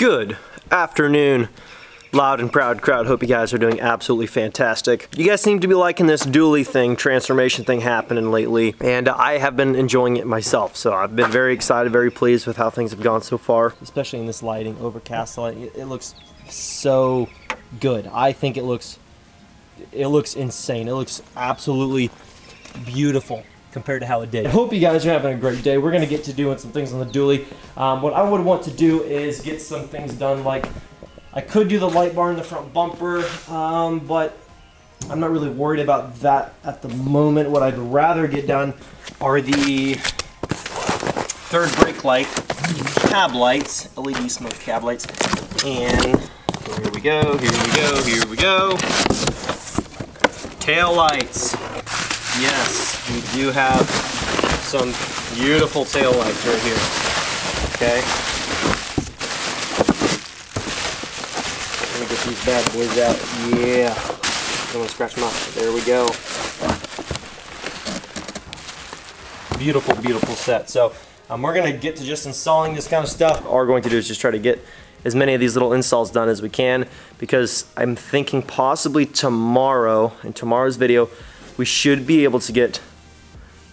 Good afternoon, loud and proud crowd. Hope you guys are doing absolutely fantastic. You guys seem to be liking this dually thing, transformation thing happening lately, and I have been enjoying it myself. So I've been very excited, very pleased with how things have gone so far, especially in this lighting, overcast lighting. It looks so good. I think it looks insane. It looks absolutely beautiful compared to how it did. I hope you guys are having a great day. We're gonna get to doing some things on the dually. What I would want to do is get some things done, like I could do the light bar in the front bumper, but I'm not really worried about that at the moment. What I'd rather get done are the third brake light, cab lights, LED smoke cab lights. And here we go, here we go, here we go. Tail lights. Yes, we do have some beautiful tail lights right here. Okay. Let me get these bad boys out. Yeah. Don't want to scratch them up. There we go. Beautiful, beautiful set. So we're going to get to just installing this kind of stuff. All we're going to do is just try to get as many of these little installs done as we can, because I'm thinking possibly tomorrow, in tomorrow's video, we should be able to get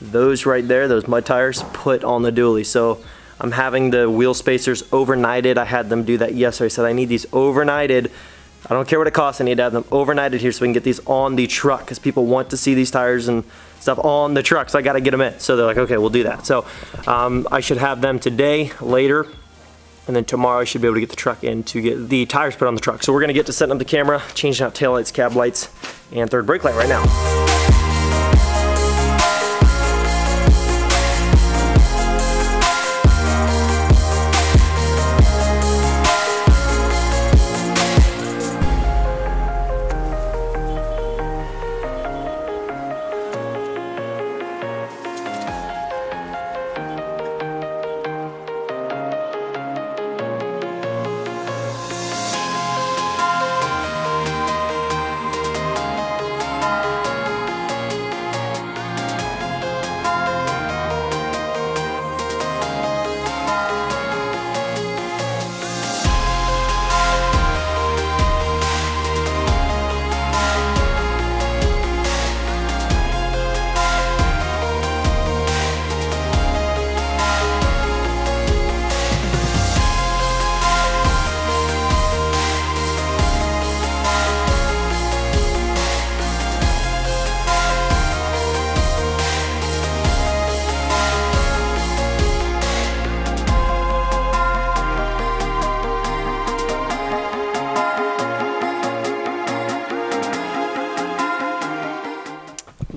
those right there, those mud tires, put on the dually. So I'm having the wheel spacers overnighted. I had them do that yesterday. I said I need these overnighted. I don't care what it costs, I need to have them overnighted here so we can get these on the truck, because people want to see these tires and stuff on the truck, so I gotta get them in. So they're like, okay, we'll do that. So I should have them today, later, and then tomorrow I should be able to get the truck in to get the tires put on the truck. So we're gonna get to setting up the camera, changing out tail lights, cab lights, and third brake light right now.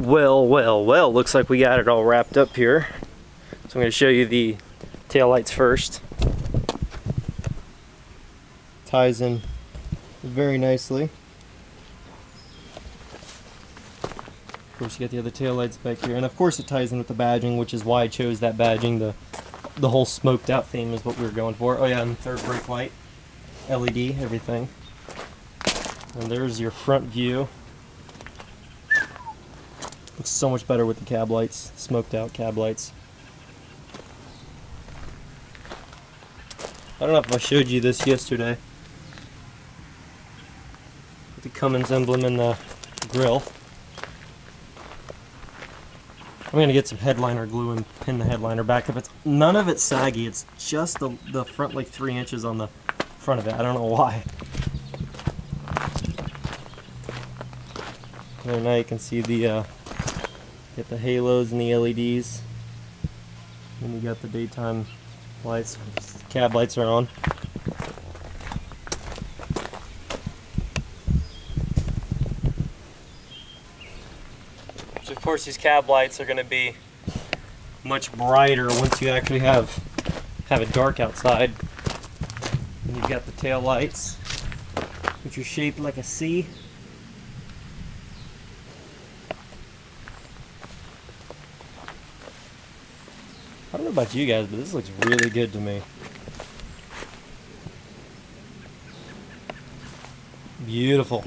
Well, well, well, looks like we got it all wrapped up here. So I'm going to show you the tail lights first. Ties in very nicely. Of course, you got the other tail lights back here. And of course it ties in with the badging, which is why I chose that badging. The whole smoked out theme is what we were going for. Oh yeah, and third brake light, LED, everything. And there's your front view. Looks so much better with the cab lights, smoked out cab lights. I don't know if I showed you this yesterday. With the Cummins emblem in the grill. I'm gonna get some headliner glue and pin the headliner back up. It's none of it's saggy, it's just the front, like 3 inches on the front of it. I don't know why. There, now you can see the get the halos and the LEDs. Then you got the daytime lights. The cab lights are on. So of course these cab lights are going to be much brighter once you actually have it dark outside. And you've got the tail lights, which are shaped like a C. I don't know about you guys, but this looks really good to me. Beautiful.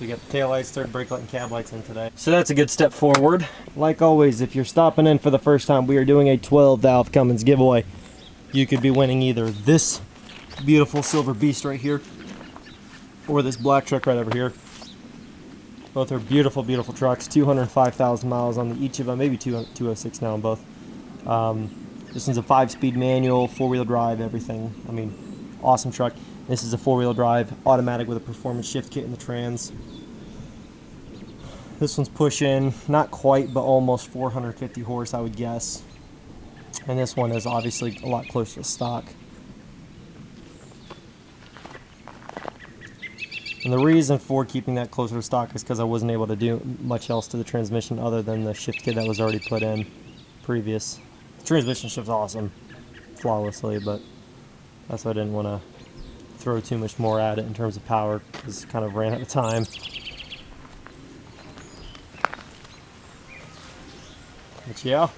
We got the taillights, third brake light, and cab lights in today. So that's a good step forward. Like always, if you're stopping in for the first time, we are doing a 12-valve Cummins giveaway. You could be winning either this beautiful silver beast right here, or this black truck right over here. Both are beautiful, beautiful trucks. 205,000 miles on each of them, maybe 206 now on both. This one's a 5-speed manual, 4-wheel drive, everything. I mean, awesome truck. This is a 4-wheel drive, automatic with a performance shift kit in the trans. This one's pushing, not quite, but almost 450 horse, I would guess. And this one is obviously a lot closer to stock. And the reason for keeping that closer to stock is because I wasn't able to do much else to the transmission other than the shift kit that was already put in previous. The transmission shifts awesome, flawlessly, but that's why I didn't want to throw too much more at it in terms of power, because it kind of ran out of time. But yeah,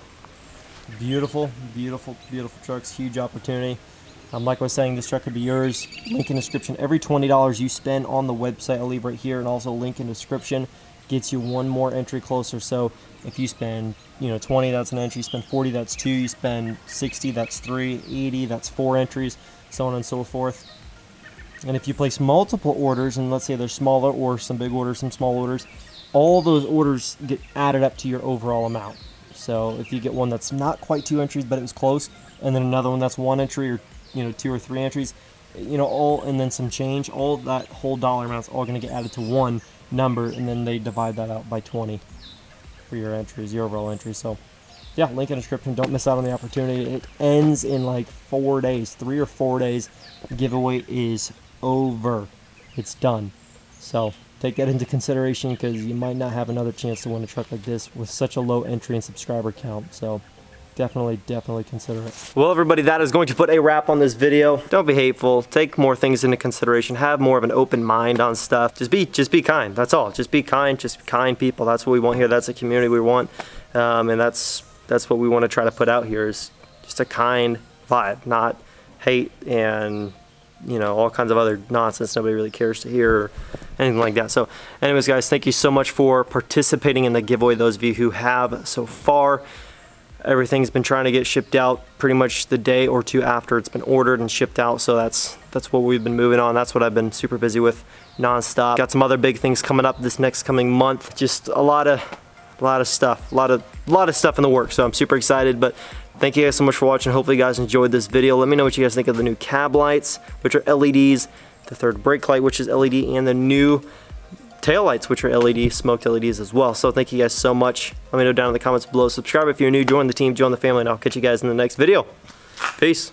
beautiful, beautiful, beautiful trucks, huge opportunity. Like I was saying, this truck could be yours. Link in description. Every $20 you spend on the website, I'll leave right here, and also link in description gets you one more entry closer. So if you spend, you know, 20, that's an entry. You spend 40, that's 2. You spend 60, that's 3. 80, that's 4 entries, so on and so forth. And if you place multiple orders, and let's say they're smaller or some big orders, some small orders, all those orders get added up to your overall amount. So if you get one that's not quite 2 entries, but it was close, and then another one that's 1 entry, or, you know, 2 or 3 entries, you know, all, and then some change, all that whole dollar amount's all going to get added to one number, and then they divide that out by 20 for your entries, your overall entry. So yeah, link in the description. Don't miss out on the opportunity. It ends in like 4 days, 3 or 4 days. The giveaway is over. It's done. So take that into consideration, because you might not have another chance to win a truck like this with such a low entry and subscriber count. So definitely, definitely consider it. Well, everybody, that is going to put a wrap on this video. Don't be hateful. Take more things into consideration. Have more of an open mind on stuff. Just be kind. That's all. Just be kind. Just be kind people. That's what we want here. That's the community we want, and that's what we want to try to put out here, is just a kind vibe, not hate and, you know, all kinds of other nonsense nobody really cares to hear or anything like that. So anyways, guys, thank you so much for participating in the giveaway. Those of you who have so far. Everything's been trying to get shipped out pretty much the day or two after it's been ordered and shipped out, so that's what we've been moving on. That's what I've been super busy with non-stop. Got some other big things coming up this next coming month. Just a lot of stuff, a lot of stuff in the works, so I'm super excited. But thank you guys so much for watching. Hopefully you guys enjoyed this video. Let me know what you guys think of the new cab lights, which are LEDs, the third brake light, which is LED, and the new tail lights, which are LED, smoked LEDs as well. So thank you guys so much. Let me know down in the comments below. Subscribe if you're new, join the team, join the family, and I'll catch you guys in the next video. Peace.